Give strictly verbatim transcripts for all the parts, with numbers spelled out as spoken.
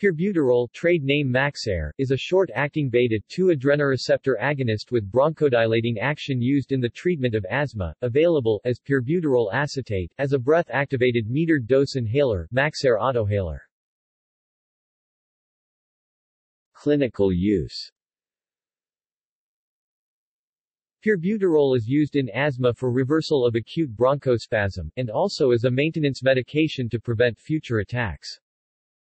Pirbuterol, trade name Maxair, is a short-acting beta two adrenoreceptor agonist with bronchodilating action used in the treatment of asthma, available as pirbuterol acetate as a breath-activated metered dose inhaler, Maxair Autohaler. Clinical use. Pirbuterol is used in asthma for reversal of acute bronchospasm, and also as a maintenance medication to prevent future attacks.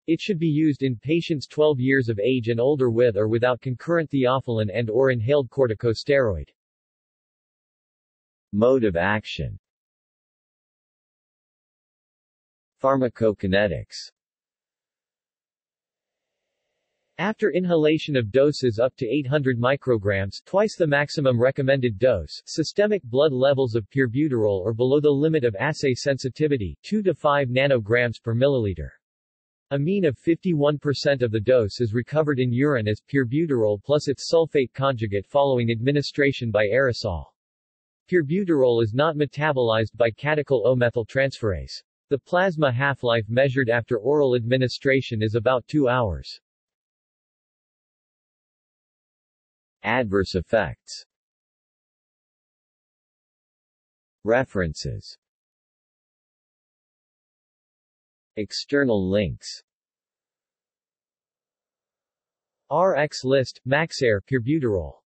It should be used in patients twelve years of age and older with or without concurrent theophylline and or inhaled corticosteroid. Mode of action. Pharmacokinetics. After inhalation of doses up to eight hundred micrograms, twice the maximum recommended dose, systemic blood levels of pirbuterol are below the limit of assay sensitivity, two to five nanograms per milliliter. A mean of fifty-one percent of the dose is recovered in urine as pirbuterol plus its sulfate conjugate following administration by aerosol. Pirbuterol is not metabolized by catechol O methyltransferase. The plasma half-life measured after oral administration is about two hours. Adverse effects. References. External links. R X list, Maxair, pirbuterol.